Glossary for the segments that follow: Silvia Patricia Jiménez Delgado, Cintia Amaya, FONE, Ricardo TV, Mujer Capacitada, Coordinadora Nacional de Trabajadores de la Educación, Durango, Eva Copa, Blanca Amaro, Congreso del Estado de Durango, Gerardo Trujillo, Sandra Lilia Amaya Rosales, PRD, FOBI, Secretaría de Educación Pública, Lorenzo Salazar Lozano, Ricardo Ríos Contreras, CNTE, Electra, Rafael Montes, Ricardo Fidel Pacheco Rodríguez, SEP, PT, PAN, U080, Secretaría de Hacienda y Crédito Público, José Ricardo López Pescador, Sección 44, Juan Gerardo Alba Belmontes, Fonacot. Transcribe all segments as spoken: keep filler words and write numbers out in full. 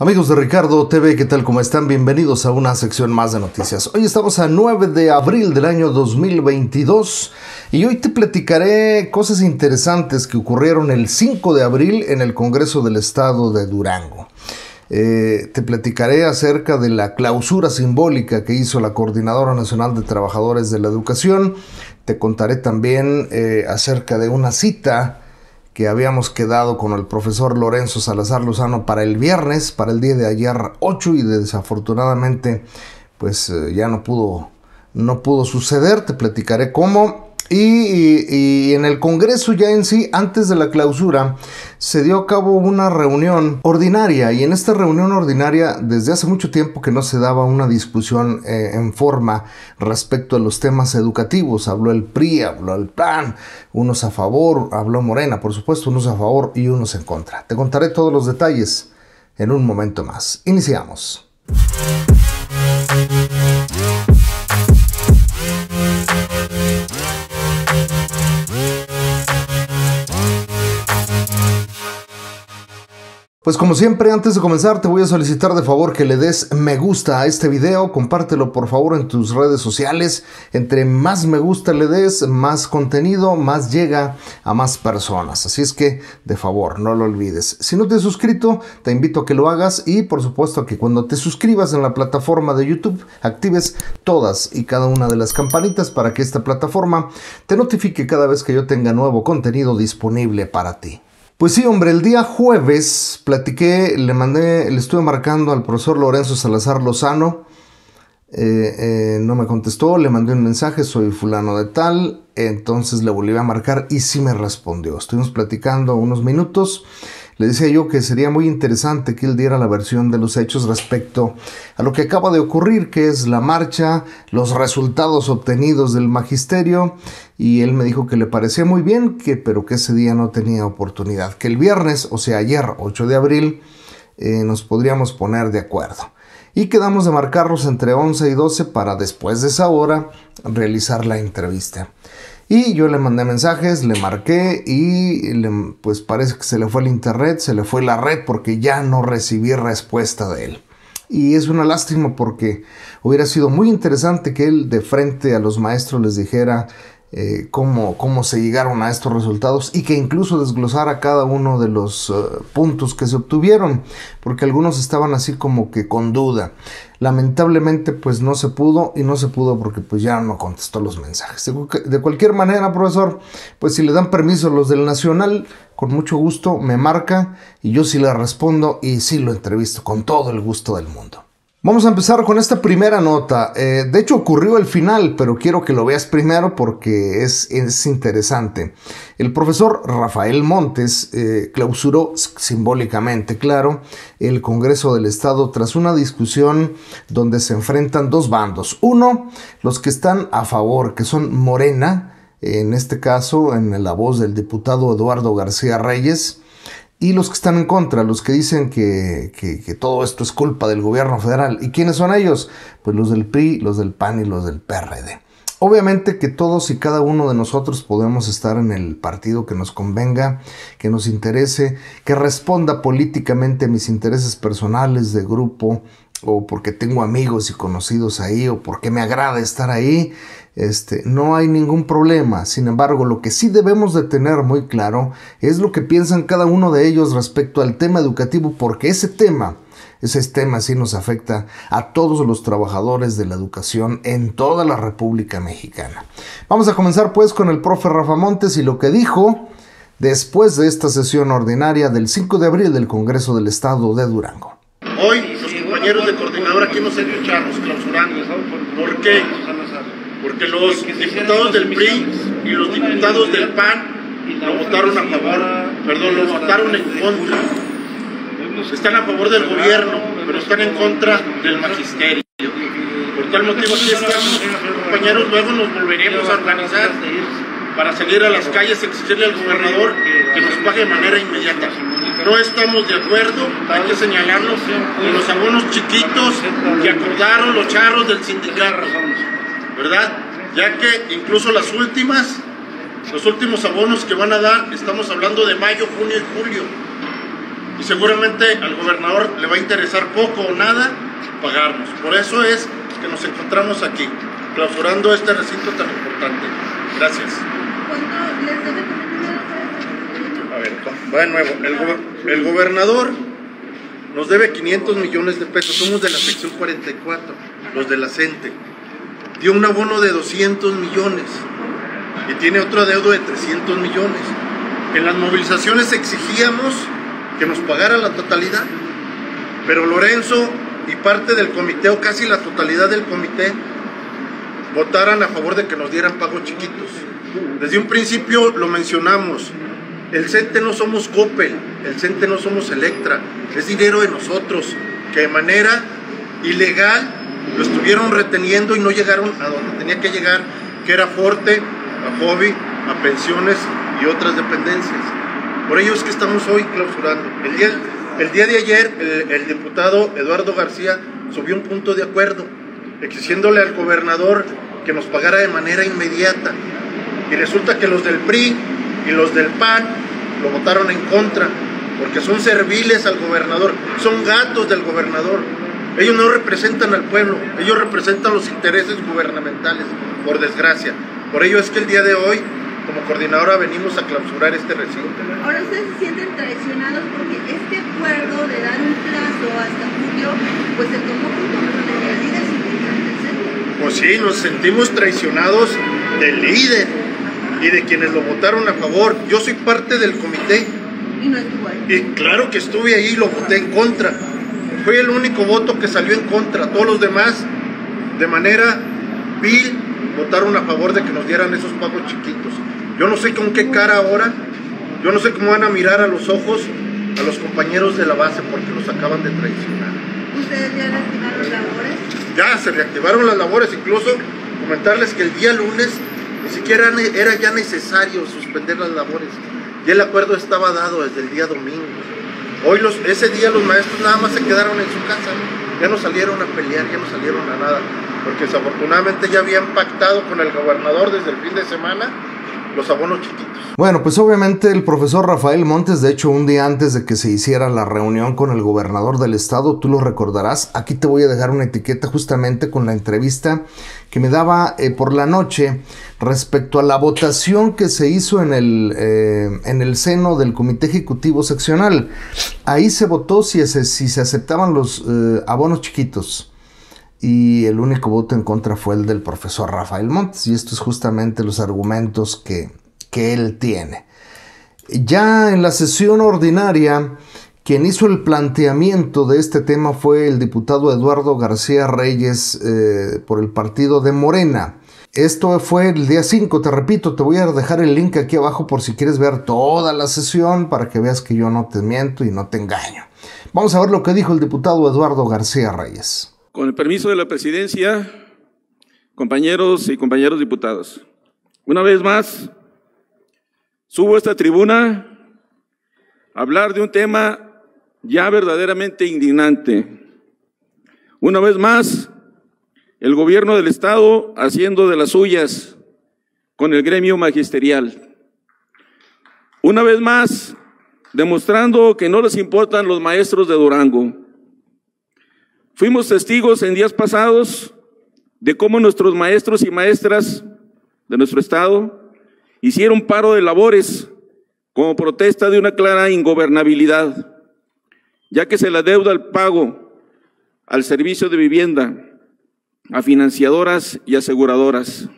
Amigos de Ricardo T V, ¿qué tal? ¿Cómo están? Bienvenidos a una sección más de noticias. Hoy estamos a nueve de abril del año dos mil veintidós y hoy te platicaré cosas interesantes que ocurrieron el cinco de abril en el Congreso del Estado de Durango. Eh, te platicaré acerca de la clausura simbólica que hizo la Coordinadora Nacional de Trabajadores de la Educación. Te contaré también eh, acerca de una cita que habíamos quedado con el profesor Lorenzo Salazar Lozano para el viernes, para el día de ayer ocho, y desafortunadamente pues ya no pudo, no pudo suceder. Te platicaré cómo. Y, y, y en el Congreso ya en sí, antes de la clausura, se dio a cabo una reunión ordinaria, y en esta reunión ordinaria desde hace mucho tiempo que no se daba una discusión eh, en forma respecto a los temas educativos. Habló el P R I, habló el P A N, unos a favor, habló Morena, por supuesto, unos a favor y unos en contra. Te contaré todos los detalles en un momento más. Iniciamos. Pues como siempre, antes de comenzar te voy a solicitar de favor que le des me gusta a este video, compártelo por favor en tus redes sociales. Entre más me gusta le des, más contenido, más llega a más personas. Así es que de favor, no lo olvides. Si no te has suscrito, te invito a que lo hagas, y por supuesto que cuando te suscribas en la plataforma de YouTube, actives todas y cada una de las campanitas para que esta plataforma te notifique cada vez que yo tenga nuevo contenido disponible para ti. Pues sí, hombre, el día jueves platiqué, le mandé, le estuve marcando al profesor Lorenzo Salazar Lozano, eh, eh, no me contestó, le mandé un mensaje, soy fulano de tal, entonces le volví a marcar y sí me respondió. Estuvimos platicando unos minutos, le decía yo que sería muy interesante que él diera la versión de los hechos respecto a lo que acaba de ocurrir, que es la marcha, los resultados obtenidos del magisterio, y él me dijo que le parecía muy bien, que, pero que ese día no tenía oportunidad, que el viernes, o sea ayer, ocho de abril, eh, nos podríamos poner de acuerdo. Y quedamos de marcarlos entre once y doce para después de esa hora realizar la entrevista. Y yo le mandé mensajes, le marqué y le, pues parece que se le fue el internet, se le fue la red, porque ya no recibí respuesta de él. Y es una lástima, porque hubiera sido muy interesante que él de frente a los maestros les dijera eh, cómo, cómo se llegaron a estos resultados, y que incluso desglosara cada uno de los uh, puntos que se obtuvieron, porque algunos estaban así como que con duda. Lamentablemente pues no se pudo, y no se pudo porque pues ya no contestó los mensajes. De cualquier manera, profesor, pues si le dan permiso los del Nacional, con mucho gusto me marca y yo sí le respondo y sí lo entrevisto con todo el gusto del mundo. Vamos a empezar con esta primera nota. Eh, de hecho ocurrió al final, pero quiero que lo veas primero porque es, es interesante. El profesor Rafael Montes eh, clausuró simbólicamente, claro, el Congreso del Estado tras una discusión donde se enfrentan dos bandos. Uno, los que están a favor, que son Morena, en este caso en la voz del diputado Eduardo García Reyes, y los que están en contra, los que dicen que, que, que todo esto es culpa del gobierno federal. ¿Y quiénes son ellos? Pues los del P R I, los del P A N y los del P R D. Obviamente que todos y cada uno de nosotros podemos estar en el partido que nos convenga, que nos interese, que responda políticamente a mis intereses personales de grupo, o porque tengo amigos y conocidos ahí, o porque me agrada estar ahí. Este, no hay ningún problema. Sin embargo, lo que sí debemos de tener muy claro es lo que piensan cada uno de ellos respecto al tema educativo, porque ese tema, ese tema sí nos afecta a todos los trabajadores de la educación en toda la República Mexicana. Vamos a comenzar pues con el profe Rafa Montes y lo que dijo después de esta sesión ordinaria del cinco de abril del Congreso del Estado de Durango. Hoy los compañeros de coordinadora aquí hemos hecho charros clausurando. ¿Por qué? Porque los diputados del P R I y los diputados del P A N lo votaron a favor, perdón, lo votaron en contra. Están a favor del gobierno, pero están en contra del magisterio. Por tal motivo aquí estamos, compañeros, luego nos volveremos a organizar para salir a las calles y exigirle al gobernador que nos pague de manera inmediata. No estamos de acuerdo, hay que señalarlo, con los abonos chiquitos que acordaron los charros del sindicato, ¿verdad? Ya que incluso las últimas, los últimos abonos que van a dar, estamos hablando de mayo, junio y julio. y seguramente al gobernador le va a interesar poco o nada pagarnos. Por eso es que nos encontramos aquí, clausurando este recinto tan importante. Gracias. ¿Cuánto les debe tener? A ver, va de nuevo. El, go el gobernador nos debe quinientos millones de pesos. Somos de la sección cuarenta y cuatro, los de la C E N T E. Dio un abono de doscientos millones y tiene otro adeudo de trescientos millones. En las movilizaciones exigíamos que nos pagara la totalidad, pero Lorenzo y parte del comité, o casi la totalidad del comité, votaran a favor de que nos dieran pagos chiquitos. Desde un principio lo mencionamos, el C E N T E no somos Coppel, el C E N T E no somos Electra, es dinero de nosotros, que de manera ilegal lo estuvieron reteniendo y no llegaron a donde tenía que llegar, que era FORTE, a FOBI, a pensiones y otras dependencias. Por ello es que estamos hoy clausurando. El día, el día de ayer el, el diputado Eduardo García subió un punto de acuerdo exigiéndole al gobernador que nos pagara de manera inmediata, y resulta que los del P R I y los del P A N lo votaron en contra, porque son serviles al gobernador, son gatos del gobernador. Ellos no representan al pueblo, ellos representan los intereses gubernamentales, por desgracia. Por ello es que el día de hoy, como coordinadora, venimos a clausurar este recinto. Ahora ustedes se sienten traicionados porque este acuerdo de dar un plazo hasta julio, pues se tomó junto con la realidad sindical. Pues sí, nos sentimos traicionados del líder y de quienes lo votaron a favor. Yo soy parte del comité. Y no estuvo ahí. Y claro que estuve ahí y lo voté en contra. Fui el único voto que salió en contra. Todos los demás, de manera vil, votaron a favor de que nos dieran esos pagos chiquitos. Yo no sé con qué cara ahora, yo no sé cómo van a mirar a los ojos a los compañeros de la base, porque los acaban de traicionar. ¿Ustedes ya reactivaron las labores? Ya, se reactivaron las labores. Incluso comentarles que el día lunes ni siquiera era ya necesario suspender las labores. Y el acuerdo estaba dado desde el día domingo. Hoy los, ese día los maestros nada más se quedaron en su casa, ¿no? Ya no salieron a pelear, ya no salieron a nada, porque desafortunadamente ya habían pactado con el gobernador desde el fin de semana los abonos chiquitos. Bueno, pues obviamente el profesor Rafael Montes, de hecho un día antes de que se hiciera la reunión con el gobernador del estado, tú lo recordarás, aquí te voy a dejar una etiqueta justamente con la entrevista que me daba eh, por la noche respecto a la votación que se hizo en el, eh, en el seno del Comité Ejecutivo Seccional. Ahí se votó si, ese, si se aceptaban los eh, abonos chiquitos. Y el único voto en contra fue el del profesor Rafael Montes. Y esto es justamente los argumentos que, que él tiene. Ya en la sesión ordinaria, quien hizo el planteamiento de este tema fue el diputado Eduardo García Reyes eh, por el partido de Morena. Esto fue el día cinco, te repito, te voy a dejar el link aquí abajo por si quieres ver toda la sesión para que veas que yo no te miento y no te engaño. Vamos a ver lo que dijo el diputado Eduardo García Reyes. Con el permiso de la presidencia, compañeros y compañeros diputados, una vez más subo a esta tribuna a hablar de un tema ya verdaderamente indignante. Una vez más, el gobierno del estado haciendo de las suyas con el gremio magisterial. Una vez más, demostrando que no les importan los maestros de Durango. Fuimos testigos en días pasados de cómo nuestros maestros y maestras de nuestro estado hicieron paro de labores como protesta de una clara ingobernabilidad, ya que se le adeuda el pago al servicio de vivienda, a financiadoras y aseguradoras.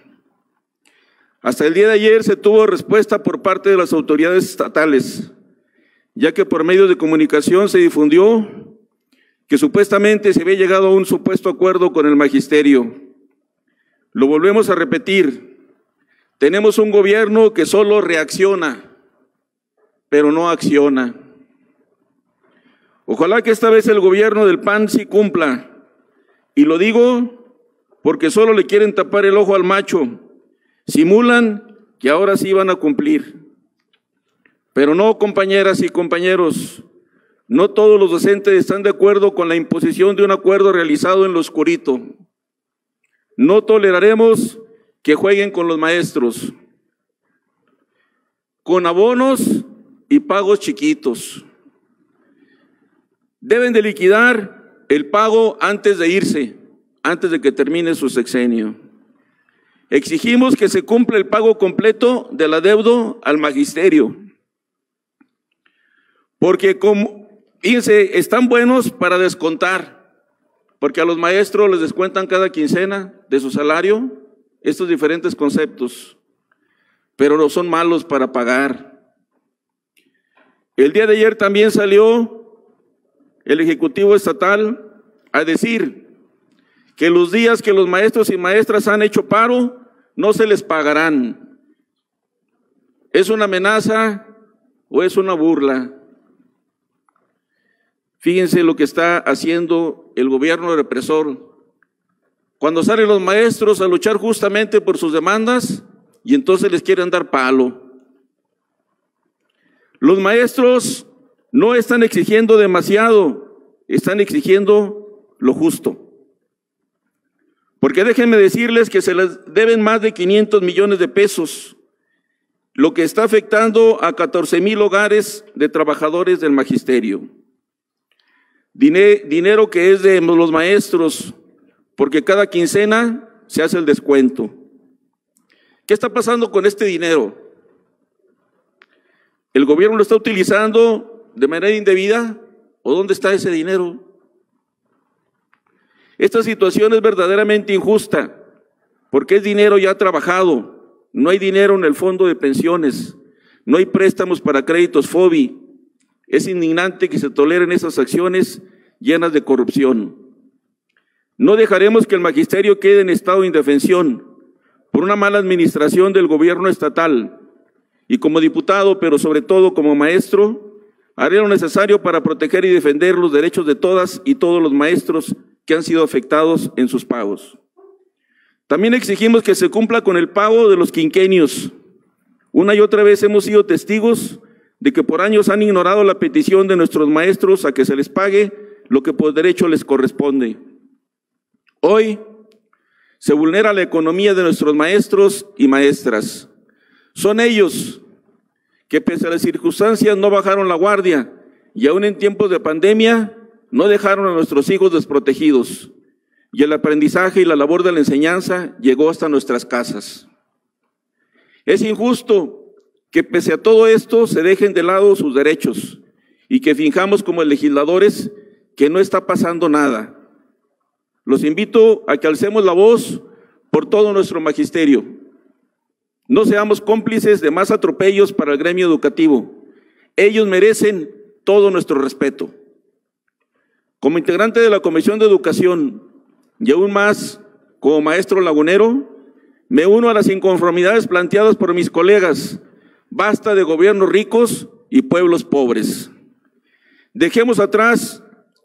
Hasta el día de ayer se tuvo respuesta por parte de las autoridades estatales, ya que por medios de comunicación se difundió que supuestamente se había llegado a un supuesto acuerdo con el magisterio. Lo volvemos a repetir, tenemos un gobierno que solo reacciona, pero no acciona. Ojalá que esta vez el gobierno del P A N sí cumpla, y lo digo porque solo le quieren tapar el ojo al macho, simulan que ahora sí van a cumplir. Pero no, compañeras y compañeros, no todos los docentes están de acuerdo con la imposición de un acuerdo realizado en lo oscurito. No toleraremos que jueguen con los maestros, con abonos y pagos chiquitos. Deben de liquidar el pago antes de irse, antes de que termine su sexenio. Exigimos que se cumpla el pago completo del adeudo al magisterio, porque como, fíjense, están buenos para descontar, porque a los maestros les descuentan cada quincena de su salario estos diferentes conceptos, pero no son malos para pagar. El día de ayer también salió el Ejecutivo Estatal a decir que los días que los maestros y maestras han hecho paro, no se les pagarán. ¿Es una amenaza o es una burla? Fíjense lo que está haciendo el gobierno represor. Cuando salen los maestros a luchar justamente por sus demandas, y entonces les quieren dar palo. Los maestros no están exigiendo demasiado, están exigiendo lo justo. Porque déjenme decirles que se les deben más de quinientos millones de pesos, lo que está afectando a catorce mil hogares de trabajadores del magisterio. Dinero que es de los maestros, porque cada quincena se hace el descuento. ¿Qué está pasando con este dinero? ¿El gobierno lo está utilizando de manera indebida? ¿O dónde está ese dinero? Esta situación es verdaderamente injusta, porque es dinero ya trabajado, no hay dinero en el fondo de pensiones, no hay préstamos para créditos FOBI. Es indignante que se toleren esas acciones llenas de corrupción. No dejaremos que el magisterio quede en estado de indefensión por una mala administración del gobierno estatal, y como diputado, pero sobre todo como maestro, haré lo necesario para proteger y defender los derechos de todas y todos los maestros que han sido afectados en sus pagos. También exigimos que se cumpla con el pago de los quinquenios. Una y otra vez hemos sido testigos de que por años han ignorado la petición de nuestros maestros a que se les pague lo que por derecho les corresponde. Hoy se vulnera la economía de nuestros maestros y maestras. Son ellos que, pese a las circunstancias, no bajaron la guardia y aún en tiempos de pandemia no dejaron a nuestros hijos desprotegidos, y el aprendizaje y la labor de la enseñanza llegó hasta nuestras casas. Es injusto que pese a todo esto se dejen de lado sus derechos y que fijamos como legisladores que no está pasando nada. Los invito a que alcemos la voz por todo nuestro magisterio. No seamos cómplices de más atropellos para el gremio educativo. Ellos merecen todo nuestro respeto. Como integrante de la Comisión de Educación y aún más como maestro lagunero, me uno a las inconformidades planteadas por mis colegas. Basta de gobiernos ricos y pueblos pobres. Dejemos atrás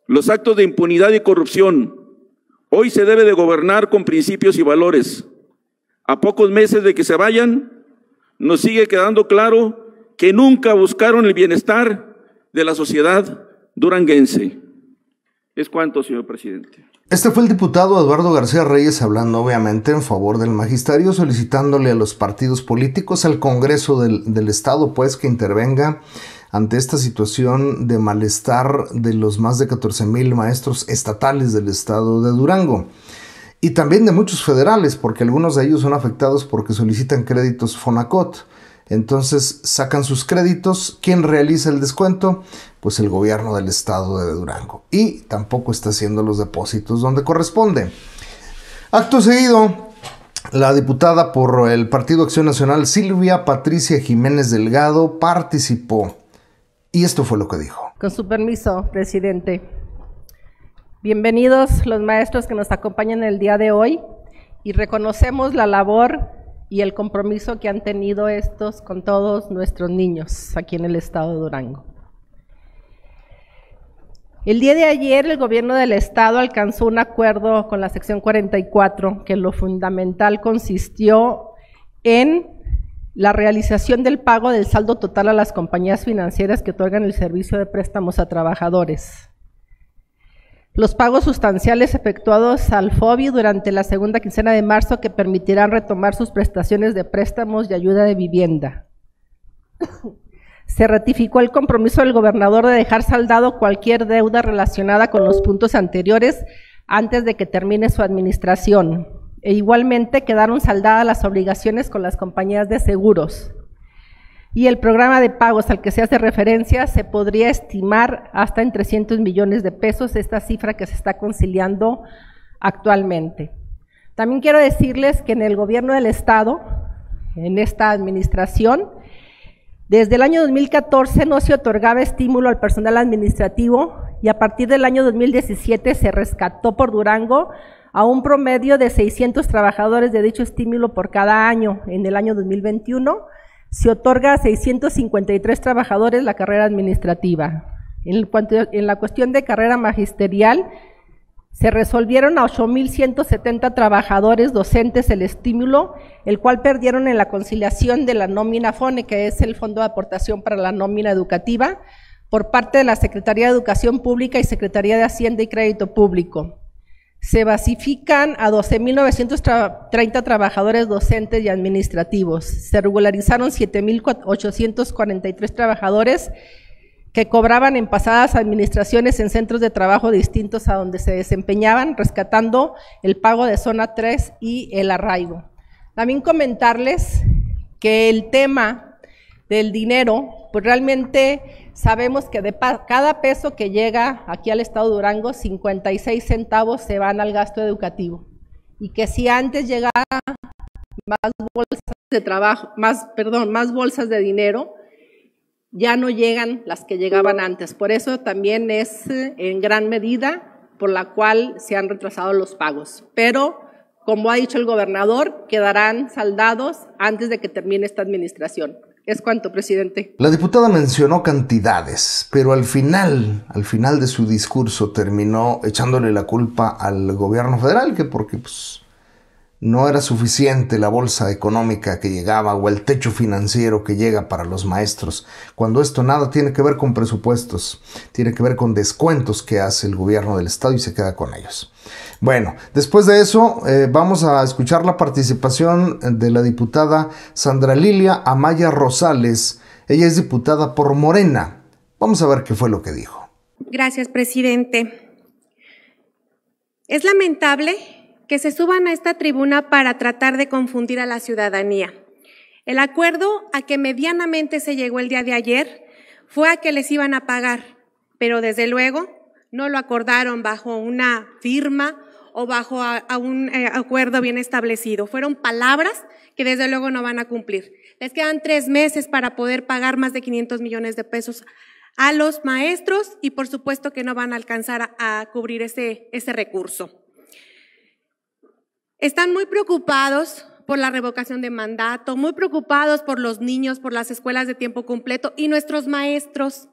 los actos de impunidad y corrupción. Hoy se debe de gobernar con principios y valores. A pocos meses de que se vayan, nos sigue quedando claro que nunca buscaron el bienestar de la sociedad duranguense. Es cuanto, señor presidente. Este fue el diputado Eduardo García Reyes hablando obviamente en favor del magisterio, solicitándole a los partidos políticos, al Congreso del, del Estado, pues, que intervenga ante esta situación de malestar de los más de catorce mil maestros estatales del Estado de Durango. Y también de muchos federales, porque algunos de ellos son afectados porque solicitan créditos Fonacot. Entonces sacan sus créditos. ¿Quién realiza el descuento? Pues el gobierno del estado de Durango, y tampoco está haciendo los depósitos donde corresponde. Acto seguido, la diputada por el Partido Acción Nacional, Silvia Patricia Jiménez Delgado, participó y esto fue lo que dijo. Con su permiso, presidente. Bienvenidos los maestros que nos acompañan el día de hoy, y reconocemos la labor y el compromiso que han tenido estos con todos nuestros niños aquí en el estado de Durango. El día de ayer el gobierno del estado alcanzó un acuerdo con la sección cuarenta y cuatro, que lo fundamental consistió en la realización del pago del saldo total a las compañías financieras que otorgan el servicio de préstamos a trabajadores. Los pagos sustanciales efectuados al FOBI durante la segunda quincena de marzo, que permitirán retomar sus prestaciones de préstamos y ayuda de vivienda. Se ratificó el compromiso del gobernador de dejar saldado cualquier deuda relacionada con los puntos anteriores antes de que termine su administración. E igualmente quedaron saldadas las obligaciones con las compañías de seguros. Y el programa de pagos al que se hace referencia se podría estimar hasta en trescientos millones de pesos, esta cifra que se está conciliando actualmente. También quiero decirles que en el gobierno del Estado, en esta administración, desde el año dos mil catorce no se otorgaba estímulo al personal administrativo y a partir del año dos mil diecisiete se rescató por Durango a un promedio de seiscientos trabajadores de dicho estímulo por cada año. En el año dos mil veintiuno se otorga a seiscientos cincuenta y tres trabajadores la carrera administrativa. En, cuanto, en la cuestión de carrera magisterial, se resolvieron a ocho mil ciento setenta trabajadores docentes el estímulo, el cual perdieron en la conciliación de la nómina FONE, que es el Fondo de Aportación para la Nómina Educativa, por parte de la Secretaría de Educación Pública y Secretaría de Hacienda y Crédito Público. Se basifican a doce mil novecientos treinta trabajadores docentes y administrativos. Se regularizaron siete mil ochocientos cuarenta y tres trabajadores que cobraban en pasadas administraciones en centros de trabajo distintos a donde se desempeñaban, rescatando el pago de zona tres y el arraigo. También comentarles que el tema del dinero, pues realmente sabemos que de cada peso que llega aquí al Estado de Durango, cincuenta y seis centavos se van al gasto educativo. Y que si antes llegaba más bolsas de trabajo, más, perdón, más bolsas de dinero, ya no llegan las que llegaban antes. Por eso también es en gran medida por la cual se han retrasado los pagos. Pero, como ha dicho el gobernador, quedarán saldados antes de que termine esta administración. Es cuanto, presidente. La diputada mencionó cantidades, pero al final, al final de su discurso terminó echándole la culpa al gobierno federal, que porque pues, no era suficiente la bolsa económica que llegaba o el techo financiero que llega para los maestros, cuando esto nada tiene que ver con presupuestos, tiene que ver con descuentos que hace el gobierno del estado y se queda con ellos. Bueno, después de eso eh, vamos a escuchar la participación de la diputada Sandra Lilia Amaya Rosales. Ella es diputada por Morena. Vamos a ver qué fue lo que dijo. Gracias, presidente. Es lamentable que se suban a esta tribuna para tratar de confundir a la ciudadanía. El acuerdo a que medianamente se llegó el día de ayer fue a que les iban a pagar, pero desde luego no lo acordaron bajo una firma o bajo a, a un eh, acuerdo bien establecido. Fueron palabras que desde luego no van a cumplir. Les quedan tres meses para poder pagar más de quinientos millones de pesos a los maestros y por supuesto que no van a alcanzar a, a cubrir ese, ese recurso. Están muy preocupados por la revocación de mandato, muy preocupados por los niños, por las escuelas de tiempo completo y nuestros maestros.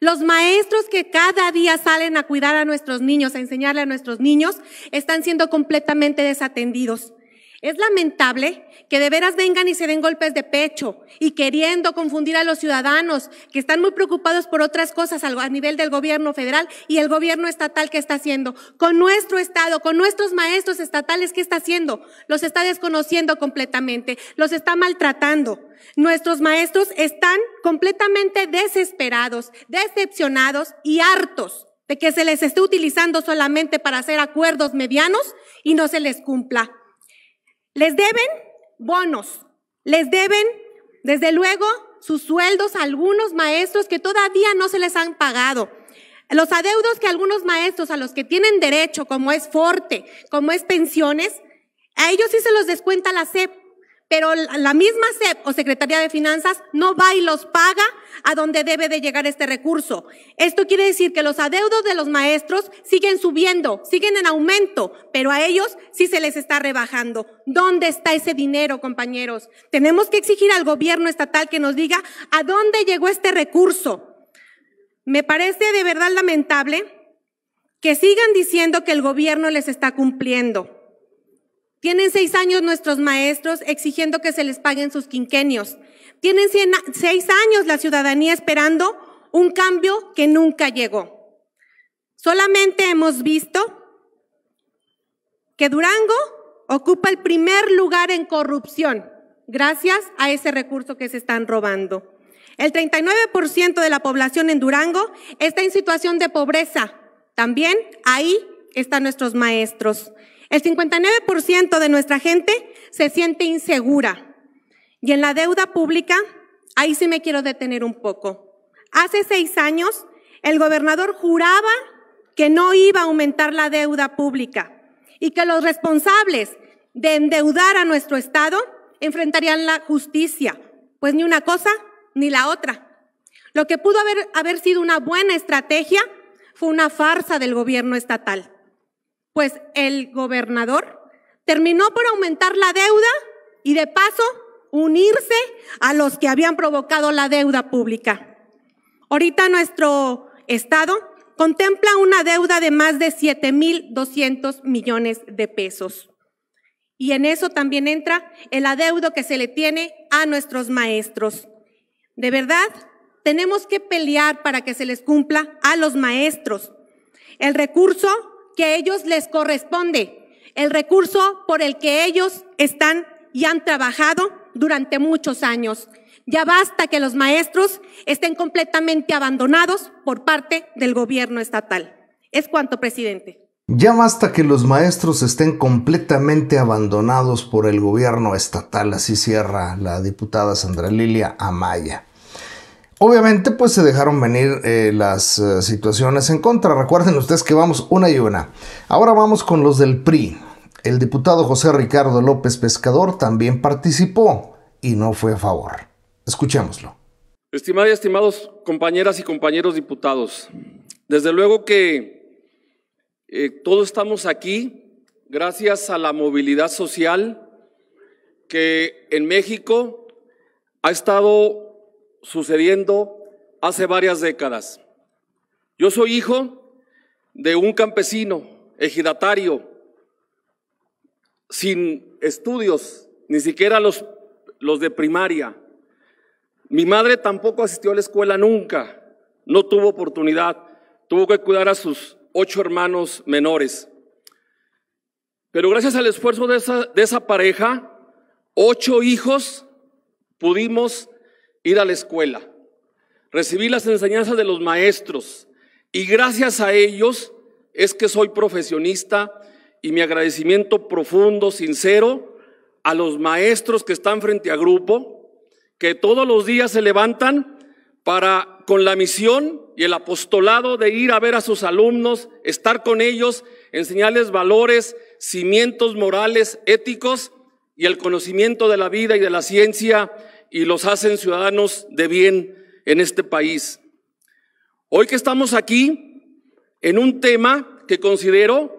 Los maestros que cada día salen a cuidar a nuestros niños, a enseñarle a nuestros niños, están siendo completamente desatendidos. Es lamentable que de veras vengan y se den golpes de pecho y queriendo confundir a los ciudadanos que están muy preocupados por otras cosas a nivel del gobierno federal y el gobierno estatal que está haciendo. Con nuestro estado, con nuestros maestros estatales, ¿qué está haciendo? Los está desconociendo completamente, los está maltratando. Nuestros maestros están completamente desesperados, decepcionados y hartos de que se les esté utilizando solamente para hacer acuerdos medianos y no se les cumpla. Les deben bonos, les deben, desde luego, sus sueldos a algunos maestros que todavía no se les han pagado. Los adeudos que algunos maestros a los que tienen derecho, como es FORTE, como es pensiones, a ellos sí se los descuenta la SEP, pero la misma SEP o Secretaría de Finanzas no va y los paga a donde debe de llegar este recurso. Esto quiere decir que los adeudos de los maestros siguen subiendo, siguen en aumento, pero a ellos sí se les está rebajando. ¿Dónde está ese dinero, compañeros? Tenemos que exigir al gobierno estatal que nos diga a dónde llegó este recurso. Me parece de verdad lamentable que sigan diciendo que el gobierno les está cumpliendo. Tienen seis años nuestros maestros exigiendo que se les paguen sus quinquenios. Tienen cien, seis años la ciudadanía esperando un cambio que nunca llegó. Solamente hemos visto que Durango ocupa el primer lugar en corrupción gracias a ese recurso que se están robando. El treinta y nueve por ciento de la población en Durango está en situación de pobreza. También ahí están nuestros maestros. El cincuenta y nueve por ciento de nuestra gente se siente insegura. Y en la deuda pública, ahí sí me quiero detener un poco. Hace seis años, el gobernador juraba que no iba a aumentar la deuda pública y que los responsables de endeudar a nuestro Estado enfrentarían la justicia. Pues ni una cosa ni la otra. Lo que pudo haber, haber sido una buena estrategia fue una farsa del gobierno estatal. Pues el gobernador terminó por aumentar la deuda y de paso unirse a los que habían provocado la deuda pública. Ahorita nuestro Estado contempla una deuda de más de siete mil doscientos millones de pesos. Y en eso también entra el adeudo que se le tiene a nuestros maestros. De verdad, tenemos que pelear para que se les cumpla a los maestros el recurso que a ellos les corresponde, el recurso por el que ellos están y han trabajado durante muchos años. Ya basta que los maestros estén completamente abandonados por parte del gobierno estatal. Es cuanto, presidente. Ya basta que los maestros estén completamente abandonados por el gobierno estatal, así cierra la diputada Sandra Lilia Amaya. Obviamente pues se dejaron venir eh, las eh, situaciones en contra, recuerden ustedes que vamos una y una. Ahora vamos con los del P R I. El diputado José Ricardo López Pescador también participó y no fue a favor. Escuchémoslo. Estimadas y estimados compañeras y compañeros diputados, desde luego que Eh, todos estamos aquí gracias a la movilidad social que en México ha estado sucediendo hace varias décadas. Yo soy hijo de un campesino ejidatario sin estudios, ni siquiera los, los de primaria. Mi madre tampoco asistió a la escuela nunca, no tuvo oportunidad, tuvo que cuidar a sus ocho hermanos menores, pero gracias al esfuerzo de esa, de esa pareja, ocho hijos pudimos ir a la escuela, recibí las enseñanzas de los maestros y gracias a ellos es que soy profesionista y mi agradecimiento profundo, sincero a los maestros que están frente a grupo, que todos los días se levantan para con la misión y el apostolado de ir a ver a sus alumnos, estar con ellos, enseñarles valores, cimientos morales, éticos y el conocimiento de la vida y de la ciencia y los hacen ciudadanos de bien en este país. Hoy que estamos aquí en un tema que considero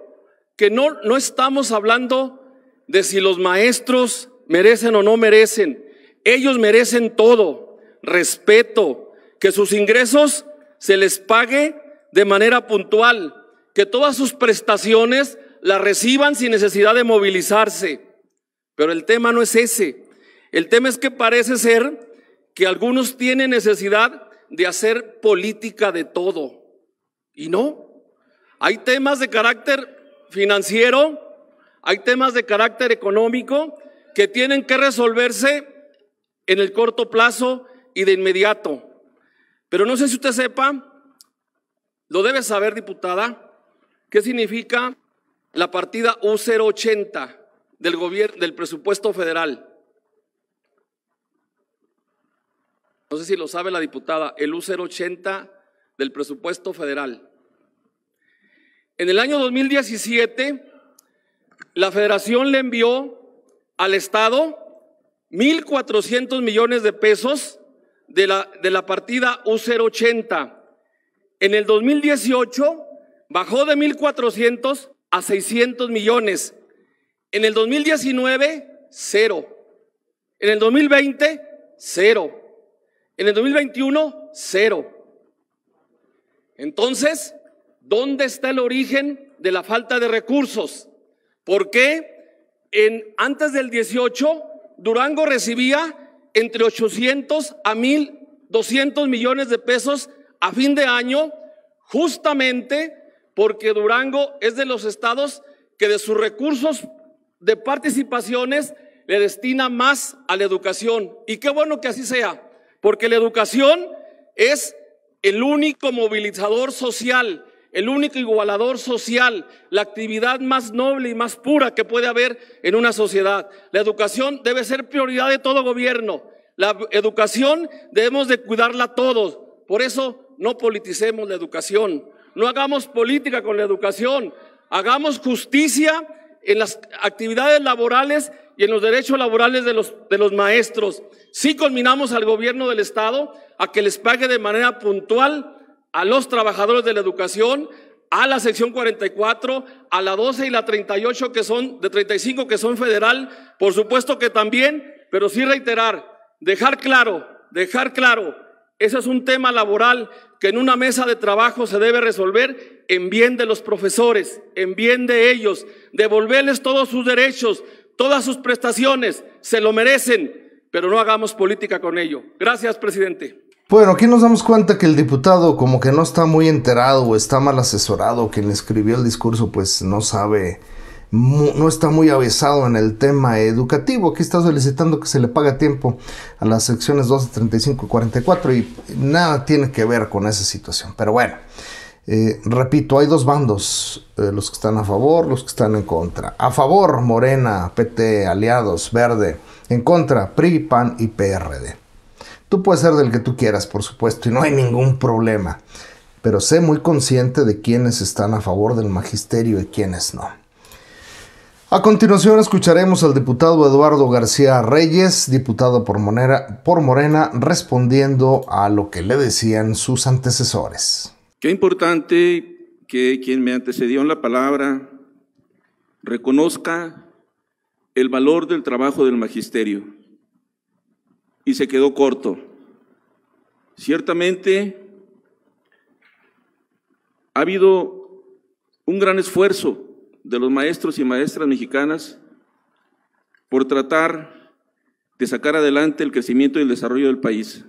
que no, no estamos hablando de si los maestros merecen o no merecen, ellos merecen todo, respeto, que sus ingresos se les pague de manera puntual, que todas sus prestaciones las reciban sin necesidad de movilizarse. Pero el tema no es ese. El tema es que parece ser que algunos tienen necesidad de hacer política de todo. Y no. Hay temas de carácter financiero, hay temas de carácter económico que tienen que resolverse en el corto plazo y de inmediato. Pero no sé si usted sepa, lo debe saber, diputada, qué significa la partida U cero ochenta del gobierno, del presupuesto federal. No sé si lo sabe la diputada, el U cero ochenta del presupuesto federal. En el año dos mil diecisiete, la Federación le envió al Estado mil cuatrocientos millones de pesos De la, de la partida U cero ochenta. En el dos mil dieciocho bajó de mil cuatrocientos a seiscientos millones. En el dos mil diecinueve, cero. En el dos mil veinte, cero. En el dos mil veintiuno, cero. Entonces, ¿dónde está el origen de la falta de recursos? ¿Por qué en, antes del dieciocho Durango recibía entre ochocientos a mil doscientos millones de pesos a fin de año, justamente porque Durango es de los estados que de sus recursos de participaciones le destina más a la educación? Y qué bueno que así sea, porque la educación es el único movilizador social, el único igualador social, la actividad más noble y más pura que puede haber en una sociedad. La educación debe ser prioridad de todo gobierno. La educación debemos de cuidarla todos. Por eso no politicemos la educación, no hagamos política con la educación, hagamos justicia en las actividades laborales y en los derechos laborales de los, de los maestros. Sí conminamos al gobierno del Estado a que les pague de manera puntual a los trabajadores de la educación, a la sección cuarenta y cuatro, a la doce y la treinta y ocho que son, de treinta y cinco que son federal, por supuesto que también, pero sí reiterar, dejar claro, dejar claro, ese es un tema laboral que en una mesa de trabajo se debe resolver en bien de los profesores, en bien de ellos, devolverles todos sus derechos, todas sus prestaciones, se lo merecen, pero no hagamos política con ello. Gracias, presidente. Bueno, aquí nos damos cuenta que el diputado como que no está muy enterado o está mal asesorado, quien le escribió el discurso pues no sabe, no está muy avezado en el tema educativo. Aquí está solicitando que se le pague tiempo a las secciones doce, treinta y cinco y cuarenta y cuatro y nada tiene que ver con esa situación. Pero bueno, eh, repito, hay dos bandos, eh, los que están a favor, los que están en contra. A favor, Morena, P T, Aliados, Verde; en contra, P R I, P A N y P R D. Tú puedes ser del que tú quieras, por supuesto, y no hay ningún problema. Pero sé muy consciente de quienes están a favor del magisterio y quienes no. A continuación escucharemos al diputado Eduardo García Reyes, diputado por Morena, por Morena, respondiendo a lo que le decían sus antecesores. Qué importante que quien me antecedió en la palabra reconozca el valor del trabajo del magisterio. Y se quedó corto. Ciertamente ha habido un gran esfuerzo de los maestros y maestras mexicanas por tratar de sacar adelante el crecimiento y el desarrollo del país.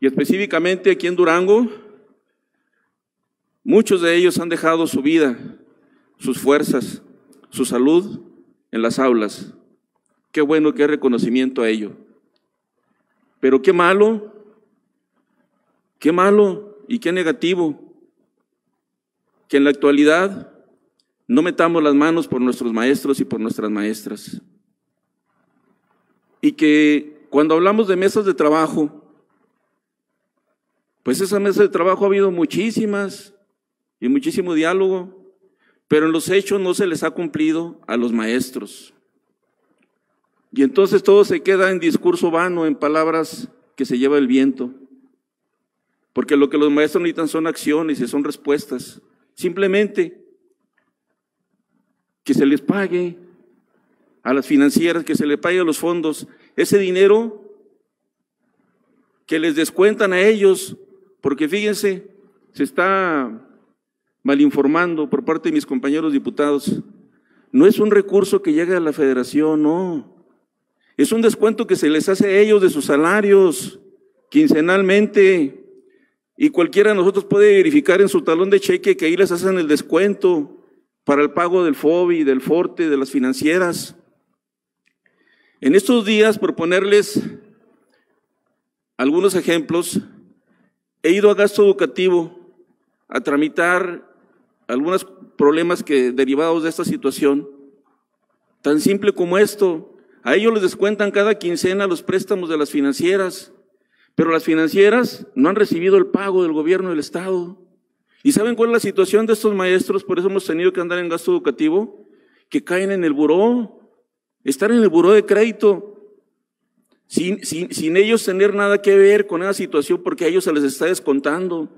Y específicamente aquí en Durango, muchos de ellos han dejado su vida, sus fuerzas, su salud en las aulas. Qué bueno que hay reconocimiento a ello. Pero qué malo, qué malo y qué negativo que en la actualidad no metamos las manos por nuestros maestros y por nuestras maestras. Y que cuando hablamos de mesas de trabajo, pues esas mesas de trabajo ha habido muchísimas y muchísimo diálogo, pero en los hechos no se les ha cumplido a los maestros. Y entonces todo se queda en discurso vano, en palabras que se lleva el viento. Porque lo que los maestros necesitan son acciones y son respuestas. Simplemente que se les pague a las financieras, que se les pague a los fondos. Ese dinero que les descuentan a ellos, porque fíjense, se está malinformando por parte de mis compañeros diputados. No es un recurso que llegue a la federación, no. Es un descuento que se les hace a ellos de sus salarios quincenalmente, y cualquiera de nosotros puede verificar en su talón de cheque que ahí les hacen el descuento para el pago del FOBI, del FORTE, de las financieras. En estos días, por ponerles algunos ejemplos, he ido a gasto educativo a tramitar algunos problemas que, derivados de esta situación, tan simple como esto. A ellos les descuentan cada quincena los préstamos de las financieras, pero las financieras no han recibido el pago del gobierno del Estado. ¿Y saben cuál es la situación de estos maestros? Por eso hemos tenido que andar en gasto educativo, que caen en el buró, están en el buró de crédito, sin, sin, sin ellos tener nada que ver con esa situación, porque a ellos se les está descontando.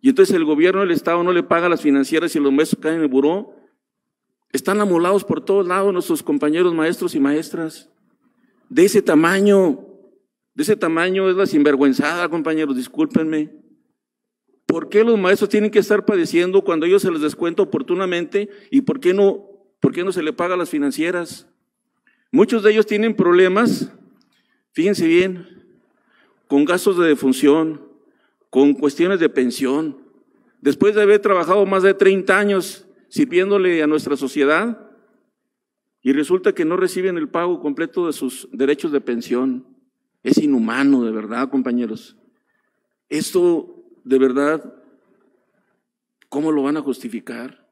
Y entonces el gobierno del Estado no le paga a las financieras y los maestros caen en el buró. Están amolados por todos lados nuestros compañeros maestros y maestras. De ese tamaño, de ese tamaño es la sinvergüenzada, compañeros, discúlpenme. ¿Por qué los maestros tienen que estar padeciendo cuando ellos se les descuenta oportunamente? ¿Y por qué no, por qué no se le paga a las financieras? Muchos de ellos tienen problemas, fíjense bien, con gastos de defunción, con cuestiones de pensión. Después de haber trabajado más de treinta años sirviéndole a nuestra sociedad, y resulta que no reciben el pago completo de sus derechos de pensión. Es inhumano, de verdad, compañeros. Esto, de verdad, ¿cómo lo van a justificar?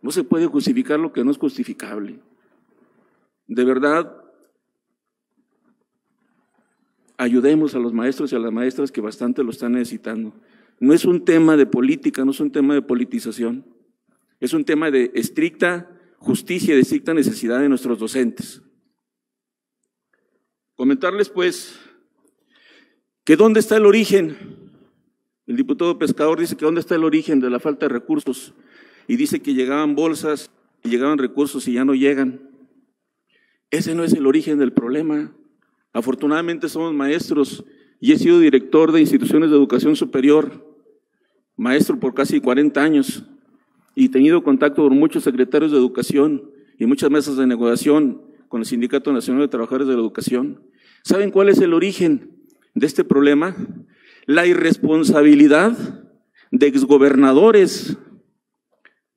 No se puede justificar lo que no es justificable. De verdad, ayudemos a los maestros y a las maestras que bastante lo están necesitando. No es un tema de política, no es un tema de politización. Es un tema de estricta justicia y de estricta necesidad de nuestros docentes. Comentarles, pues, que dónde está el origen. El diputado Pescador dice que dónde está el origen de la falta de recursos y dice que llegaban bolsas y llegaban recursos y ya no llegan. Ese no es el origen del problema. Afortunadamente somos maestros y he sido director de instituciones de educación superior, maestro por casi cuarenta años y tenido contacto con muchos secretarios de educación y muchas mesas de negociación con el Sindicato Nacional de Trabajadores de la Educación. ¿Saben cuál es el origen de este problema? La irresponsabilidad de exgobernadores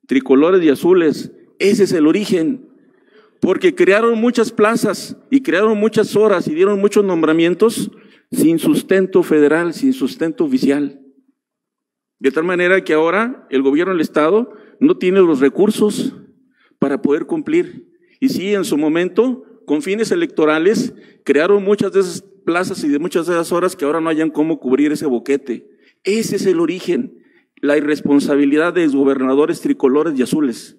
tricolores y azules. Ese es el origen, porque crearon muchas plazas y crearon muchas horas y dieron muchos nombramientos sin sustento federal, sin sustento oficial. De tal manera que ahora el gobierno del Estado no tiene los recursos para poder cumplir. Y sí, en su momento, con fines electorales, crearon muchas de esas plazas y de muchas de esas horas que ahora no hayan cómo cubrir ese boquete. Ese es el origen, la irresponsabilidad de exgobernadores tricolores y azules.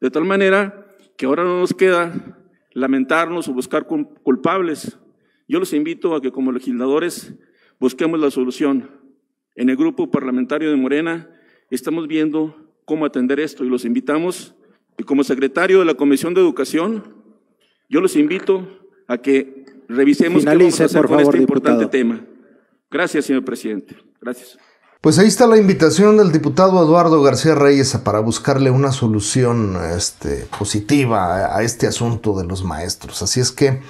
De tal manera que ahora no nos queda lamentarnos o buscar culpables. Yo los invito a que como legisladores busquemos la solución. En el grupo parlamentario de Morena estamos viendo cómo atender esto y los invitamos. Y como secretario de la Comisión de Educación, yo los invito a que revisemos qué vamos a hacer con este importante tema. Gracias, señor presidente. Gracias. Pues ahí está la invitación del diputado Eduardo García Reyes para buscarle una solución este, positiva a este asunto de los maestros. Así es que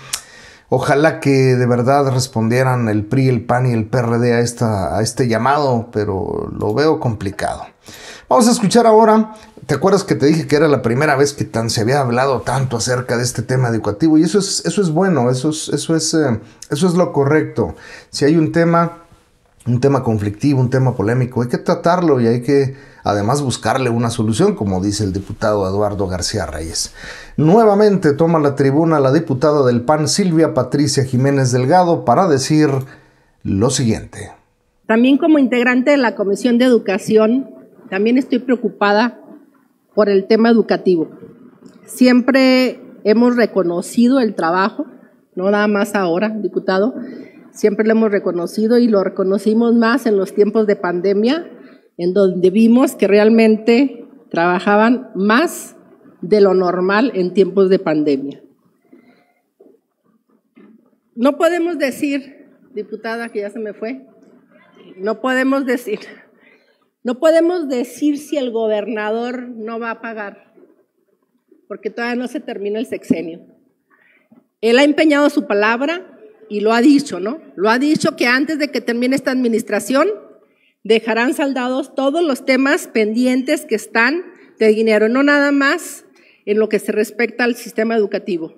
ojalá que de verdad respondieran el P R I, el P A N y el P R D a, esta, a este llamado, pero lo veo complicado. Vamos a escuchar ahora, ¿te acuerdas que te dije que era la primera vez que tan se había hablado tanto acerca de este tema educativo? Y eso es, eso es bueno, eso es, eso es, eh, eso es lo correcto. Si hay un tema, un tema conflictivo, un tema polémico, hay que tratarlo y hay que además buscarle una solución, como dice el diputado Eduardo García Reyes. Nuevamente toma la tribuna la diputada del P A N, Silvia Patricia Jiménez Delgado, para decir lo siguiente. También como integrante de la Comisión de Educación, también estoy preocupada por el tema educativo. Siempre hemos reconocido el trabajo, no nada más ahora, diputado, siempre lo hemos reconocido y lo reconocimos más en los tiempos de pandemia, en donde vimos que realmente trabajaban más de lo normal en tiempos de pandemia. No podemos decir, diputada, que ya se me fue, no podemos decir... No podemos decir si el gobernador no va a pagar, porque todavía no se termina el sexenio. Él ha empeñado su palabra y lo ha dicho, ¿no? Lo ha dicho que antes de que termine esta administración dejarán saldados todos los temas pendientes que están de dinero, no nada más en lo que se respecta al sistema educativo.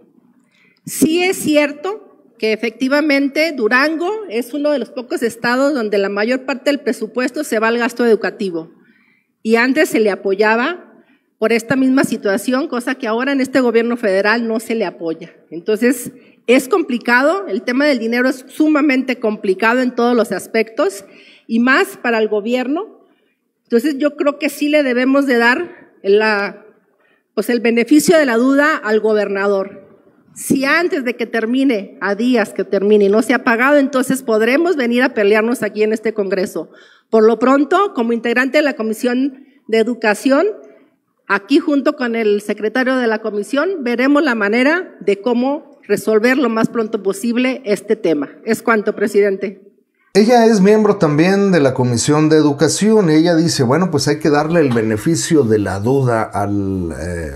Sí es cierto que efectivamente Durango es uno de los pocos estados donde la mayor parte del presupuesto se va al gasto educativo y antes se le apoyaba por esta misma situación, cosa que ahora en este gobierno federal no se le apoya. Entonces es complicado, el tema del dinero es sumamente complicado en todos los aspectos y más para el gobierno. Entonces yo creo que sí le debemos de dar la, pues el beneficio de la duda al gobernador. Si antes de que termine, a días que termine, no se ha pagado, entonces podremos venir a pelearnos aquí en este Congreso. Por lo pronto, como integrante de la Comisión de Educación, aquí junto con el secretario de la Comisión, veremos la manera de cómo resolver lo más pronto posible este tema. Es cuanto, presidente. Ella es miembro también de la Comisión de Educación y ella dice, bueno, pues hay que darle el beneficio de la duda al... Eh...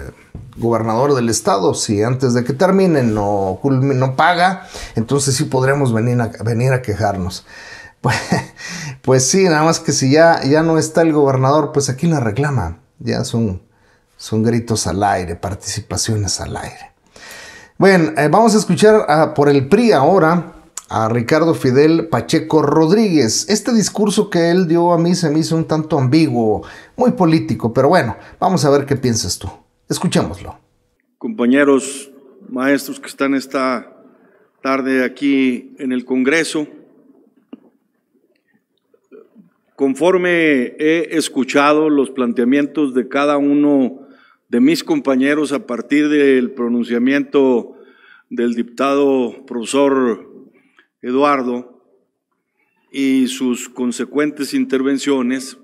gobernador del estado, si antes de que termine no, no paga, entonces sí podremos venir a, venir a quejarnos. Pues, pues sí, nada más que si ya, ya no está el gobernador, pues aquí la reclama. Ya son, son gritos al aire, participaciones al aire. Bueno, eh, vamos a escuchar a, por el P R I ahora a Ricardo Fidel Pacheco Rodríguez. Este discurso que él dio a mí se me hizo un tanto ambiguo, muy político, pero bueno, vamos a ver qué piensas tú. Escuchémoslo. Compañeros, maestros que están esta tarde aquí en el Congreso, conforme he escuchado los planteamientos de cada uno de mis compañeros a partir del pronunciamiento del diputado profesor Eduardo y sus consecuentes intervenciones,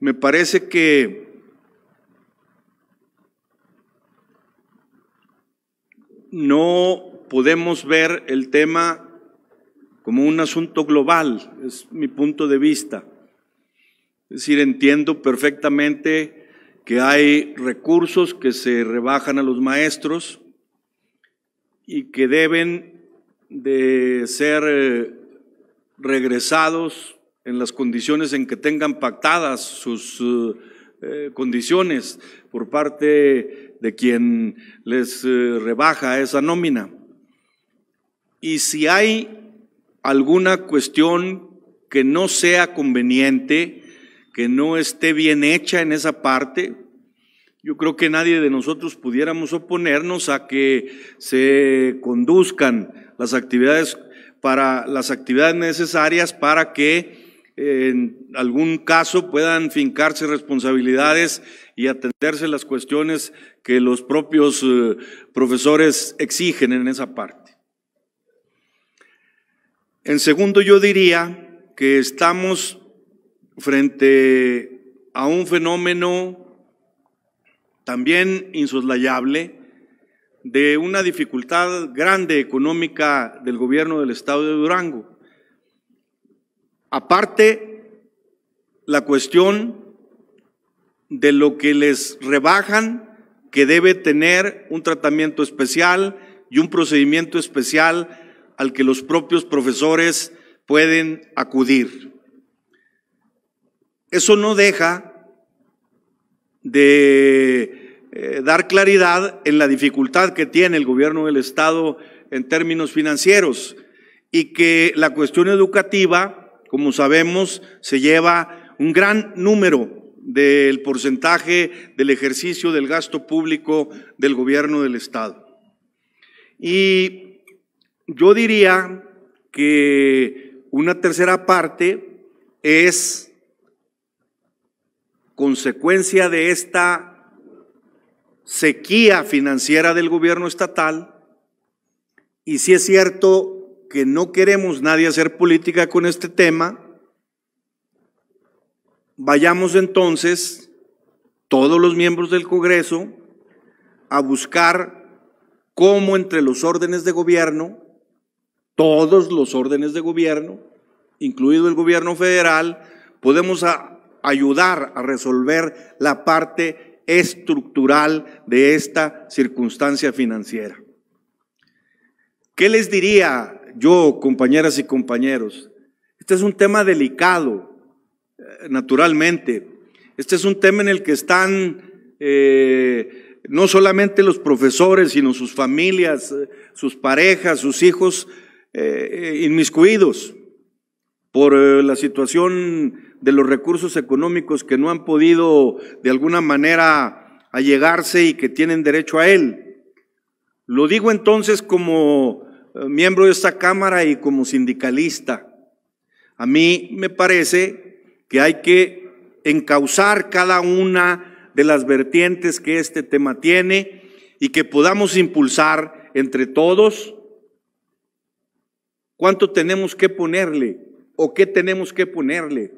me parece que no podemos ver el tema como un asunto global, es mi punto de vista. Es decir, entiendo perfectamente que hay recursos que se rebajan a los maestros y que deben de ser regresados en las condiciones en que tengan pactadas sus eh, condiciones por parte de quien les eh, rebaja esa nómina. Y si hay alguna cuestión que no sea conveniente, que no esté bien hecha en esa parte, yo creo que nadie de nosotros pudiéramos oponernos a que se conduzcan las actividades para las actividades necesarias para que eh, en algún caso puedan fincarse responsabilidades y atenderse las cuestiones que los propios eh, profesores exigen en esa parte. En segundo, yo diría que estamos frente a un fenómeno también insoslayable, de una dificultad grande económica del gobierno del Estado de Durango. Aparte, la cuestión de lo que les rebajan, que debe tener un tratamiento especial y un procedimiento especial al que los propios profesores pueden acudir. Eso no deja de eh, dar claridad en la dificultad que tiene el gobierno del Estado en términos financieros y que la cuestión educativa, como sabemos, se lleva un gran número del porcentaje del ejercicio del gasto público del gobierno del Estado. Y yo diría que una tercera parte es consecuencia de esta sequía financiera del gobierno estatal, y sí es cierto que no queremos nadie hacer política con este tema, vayamos entonces todos los miembros del Congreso a buscar cómo entre los órdenes de gobierno, todos los órdenes de gobierno, incluido el gobierno federal, podemos a ayudar a resolver la parte estructural de esta circunstancia financiera. ¿Qué les diría yo, compañeras y compañeros? Este es un tema delicado, naturalmente. Este es un tema en el que están eh, no solamente los profesores, sino sus familias, sus parejas, sus hijos eh, inmiscuidos por eh, la situación de los recursos económicos que no han podido de alguna manera allegarse y que tienen derecho a él. Lo digo entonces como miembro de esta Cámara y como sindicalista. A mí me parece que hay que encauzar cada una de las vertientes que este tema tiene y que podamos impulsar entre todos cuánto tenemos que ponerle o qué tenemos que ponerle.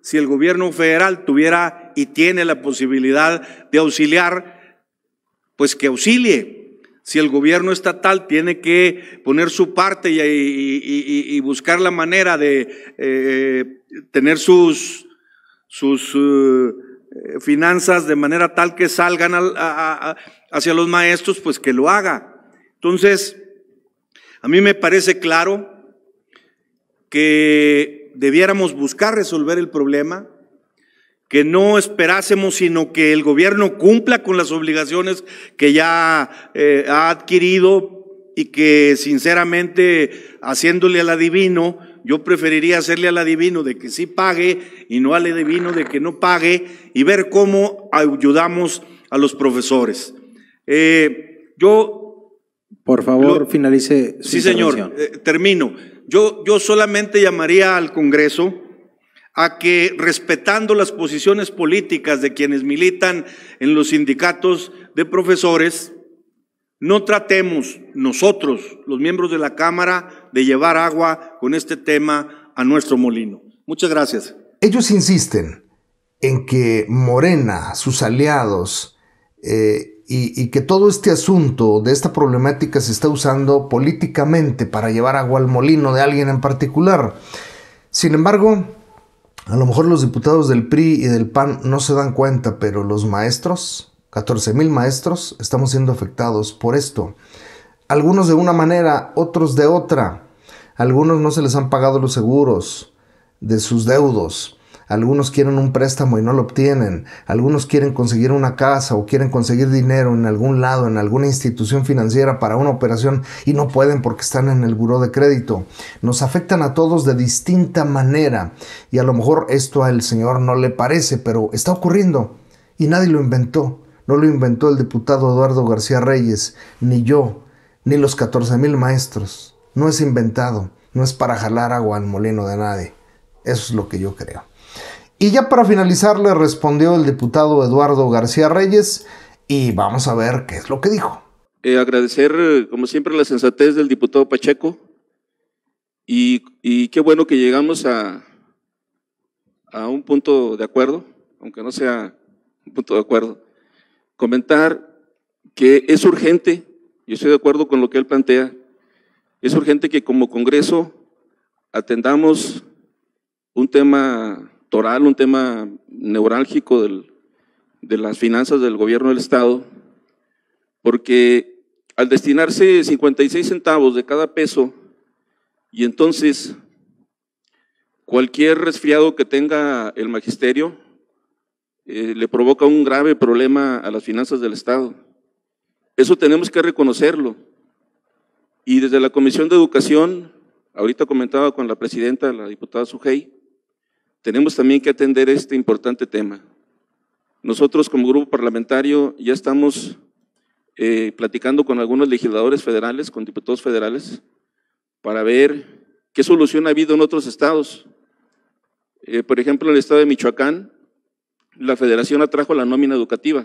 Si el gobierno federal tuviera y tiene la posibilidad de auxiliar, pues que auxilie. Si el gobierno estatal tiene que poner su parte y, y, y, y buscar la manera de eh, tener sus, sus eh, finanzas de manera tal que salgan al, a, a, hacia los maestros, pues que lo haga. Entonces, a mí me parece claro que debiéramos buscar resolver el problema, que no esperásemos sino que el gobierno cumpla con las obligaciones que ya eh, ha adquirido y que sinceramente, haciéndole al adivino, yo preferiría hacerle al adivino de que sí pague y no al adivino de que no pague, y ver cómo ayudamos a los profesores. Eh, yo, por favor, lo, finalice su sí, señor, eh, termino. Yo, yo solamente llamaría al Congreso a que, respetando las posiciones políticas de quienes militan en los sindicatos de profesores, no tratemos nosotros, los miembros de la Cámara, de llevar agua con este tema a nuestro molino. Muchas gracias. Ellos insisten en que Morena, sus aliados, eh, y, y que todo este asunto de esta problemática se está usando políticamente para llevar agua al molino de alguien en particular. Sin embargo, a lo mejor los diputados del P R I y del P A N no se dan cuenta, pero los maestros... catorce mil maestros estamos siendo afectados por esto. Algunos de una manera, otros de otra. Algunos no se les han pagado los seguros de sus deudos. Algunos quieren un préstamo y no lo obtienen. Algunos quieren conseguir una casa o quieren conseguir dinero en algún lado, en alguna institución financiera para una operación, y no pueden porque están en el buró de crédito. Nos afectan a todos de distinta manera, y a lo mejor esto al señor no le parece, pero está ocurriendo y nadie lo inventó. No lo inventó el diputado Eduardo García Reyes, ni yo, ni los catorce mil maestros. No es inventado, no es para jalar agua al molino de nadie. Eso es lo que yo creo. Y ya para finalizar le respondió el diputado Eduardo García Reyes, y vamos a ver qué es lo que dijo. Eh, agradecer, como siempre, la sensatez del diputado Pacheco, y, y qué bueno que llegamos a, a un punto de acuerdo, aunque no sea un punto de acuerdo. Comentar que es urgente, yo estoy de acuerdo con lo que él plantea, es urgente que como Congreso atendamos un tema toral, un tema neurálgico del, de las finanzas del gobierno del Estado, porque al destinarse cincuenta y seis centavos de cada peso, y entonces cualquier resfriado que tenga el magisterio, Eh, le provoca un grave problema a las finanzas del Estado. Eso tenemos que reconocerlo. Y desde la Comisión de Educación, ahorita comentaba con la presidenta, la diputada Sugey, tenemos también que atender este importante tema. Nosotros como grupo parlamentario ya estamos eh, platicando con algunos legisladores federales, con diputados federales, para ver qué solución ha habido en otros estados. Eh, por ejemplo, en el estado de Michoacán, la federación atrajo la nómina educativa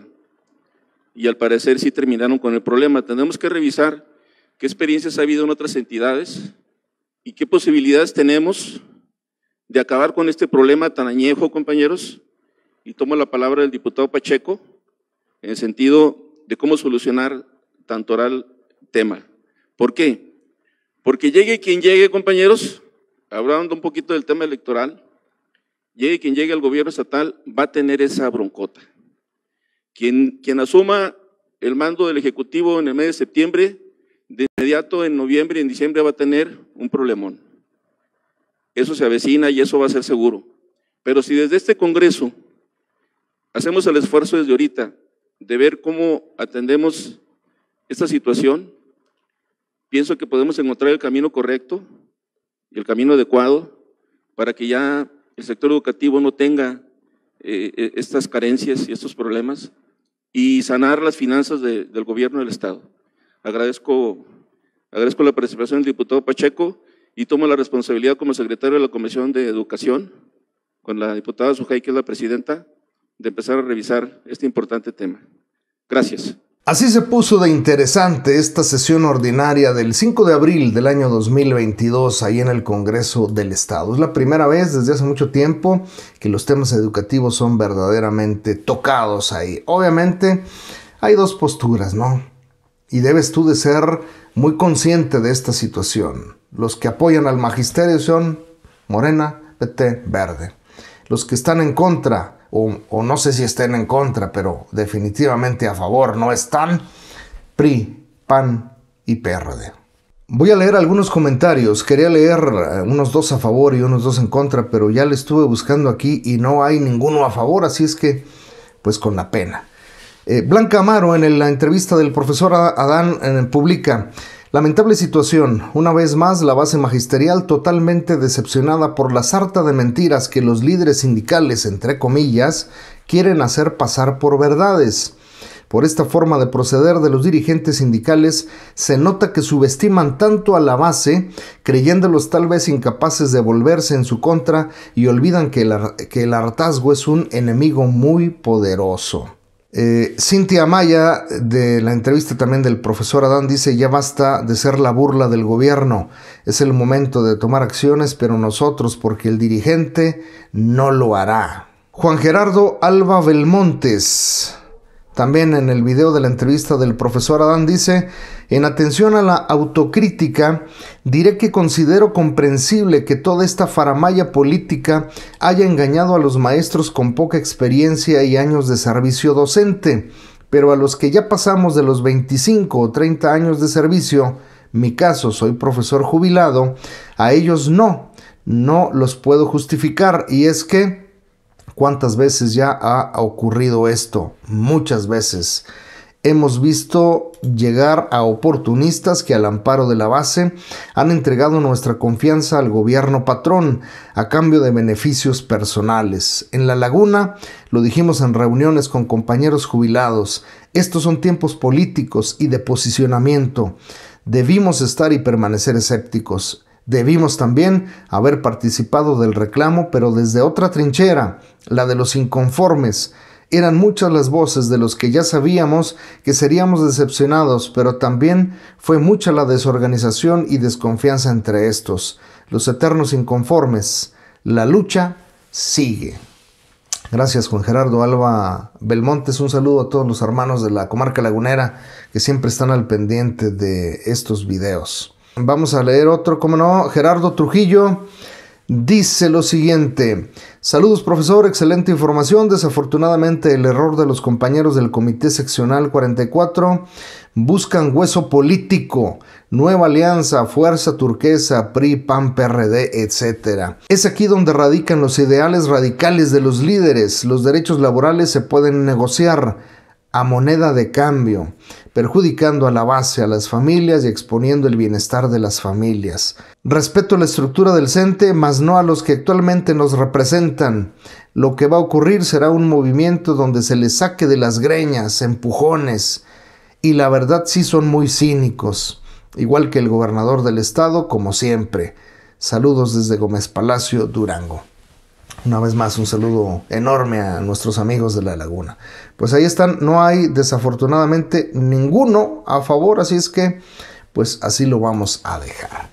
y al parecer sí terminaron con el problema. Tenemos que revisar qué experiencias ha habido en otras entidades y qué posibilidades tenemos de acabar con este problema tan añejo, compañeros, y tomo la palabra del diputado Pacheco en el sentido de cómo solucionar tan toral tema. ¿Por qué? Porque llegue quien llegue, compañeros, hablando un poquito del tema electoral, llegue quien llegue al gobierno estatal, va a tener esa broncota. Quien, quien asuma el mando del Ejecutivo en el mes de septiembre, de inmediato en noviembre y en diciembre va a tener un problemón. Eso se avecina y eso va a ser seguro. Pero si desde este Congreso hacemos el esfuerzo desde ahorita de ver cómo atendemos esta situación, pienso que podemos encontrar el camino correcto y el camino adecuado para que ya el sector educativo no tenga eh, estas carencias y estos problemas, y sanar las finanzas de, del gobierno del Estado. Agradezco, agradezco la participación del diputado Pacheco, y tomo la responsabilidad como secretario de la Comisión de Educación, con la diputada Sugey, que es la presidenta, de empezar a revisar este importante tema. Gracias. Así se puso de interesante esta sesión ordinaria del cinco de abril del año dos mil veintidós ahí en el Congreso del Estado. Es la primera vez desde hace mucho tiempo que los temas educativos son verdaderamente tocados ahí. Obviamente hay dos posturas, ¿no? Y debes tú de ser muy consciente de esta situación. Los que apoyan al magisterio son Morena, P T, Verde. Los que están en contra, O, o no sé si estén en contra, pero definitivamente a favor no están, P R I, P A N y P R D. Voy a leer algunos comentarios. Quería leer unos dos a favor y unos dos en contra, pero ya le estuve buscando aquí y no hay ninguno a favor, así es que, pues con la pena. Eh, Blanca Amaro, en la entrevista del profesor Adán, eh, publica: Lamentable situación, una vez más la base magisterial totalmente decepcionada por la sarta de mentiras que los líderes sindicales, entre comillas, quieren hacer pasar por verdades. Por esta forma de proceder de los dirigentes sindicales, se nota que subestiman tanto a la base, creyéndolos tal vez incapaces de volverse en su contra y olvidan que el, que el hartazgo es un enemigo muy poderoso. Eh, Cintia Amaya, de la entrevista también del profesor Adán, dice: ya basta de ser la burla del gobierno, es el momento de tomar acciones, pero nosotros, porque el dirigente no lo hará. Juan Gerardo Alba Belmontes, también en el video de la entrevista del profesor Adán, dice: en atención a la autocrítica, diré que considero comprensible que toda esta faramalla política haya engañado a los maestros con poca experiencia y años de servicio docente, pero a los que ya pasamos de los veinticinco o treinta años de servicio, mi caso, soy profesor jubilado, a ellos no, no los puedo justificar, y es que, ¿cuántas veces ya ha ocurrido esto? Muchas veces. Hemos visto llegar a oportunistas que al amparo de la base han entregado nuestra confianza al gobierno patrón a cambio de beneficios personales. En La Laguna lo dijimos en reuniones con compañeros jubilados. Estos son tiempos políticos y de posicionamiento. Debimos estar y permanecer escépticos. Debimos también haber participado del reclamo, pero desde otra trinchera, la de los inconformes. Eran muchas las voces de los que ya sabíamos que seríamos decepcionados, pero también fue mucha la desorganización y desconfianza entre estos, los eternos inconformes. La lucha sigue. Gracias, Juan Gerardo Alba Belmontes. Un saludo a todos los hermanos de la comarca lagunera que siempre están al pendiente de estos videos. Vamos a leer otro, ¿cómo no? Gerardo Trujillo dice lo siguiente: saludos, profesor, excelente información. Desafortunadamente el error de los compañeros del Comité Seccional cuarenta y cuatro, buscan hueso político, Nueva Alianza, Fuerza Turquesa, P R I, P A N, P R D, etcétera. Es aquí donde radican los ideales radicales de los líderes. Los derechos laborales se pueden negociar a moneda de cambio, perjudicando a la base, a las familias y exponiendo el bienestar de las familias. Respeto a la estructura del C E N T E, mas no a los que actualmente nos representan. Lo que va a ocurrir será un movimiento donde se les saque de las greñas, empujones, y la verdad sí son muy cínicos, igual que el gobernador del estado, como siempre. Saludos desde Gómez Palacio, Durango. Una vez más, un saludo enorme a nuestros amigos de La Laguna. Pues ahí están, no hay desafortunadamente ninguno a favor, así es que pues así lo vamos a dejar.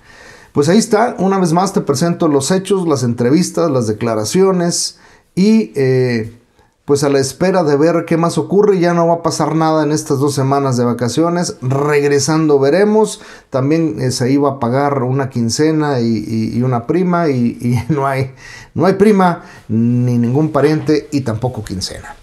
Pues ahí está, una vez más te presento los hechos, las entrevistas, las declaraciones y eh, pues a la espera de ver qué más ocurre. Ya no va a pasar nada en estas dos semanas de vacaciones. Regresando veremos, también eh, se iba a pagar una quincena y, y, y una prima y, y no hay, no hay prima ni ningún pariente y tampoco quincena.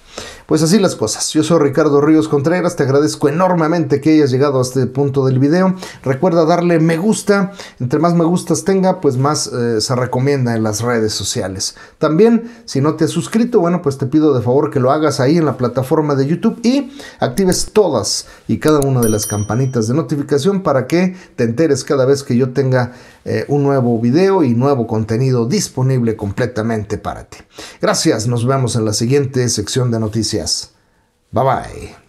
Pues así las cosas. Yo soy Ricardo Ríos Contreras, te agradezco enormemente que hayas llegado a este punto del video. Recuerda darle me gusta, entre más me gustas tenga, pues más eh, se recomienda en las redes sociales. También, si no te has suscrito, bueno, pues te pido de favor que lo hagas ahí en la plataforma de YouTube y actives todas y cada una de las campanitas de notificación para que te enteres cada vez que yo tenga eh, un nuevo video y nuevo contenido disponible completamente para ti. Gracias, nos vemos en la siguiente sección de noticias. Bye bye.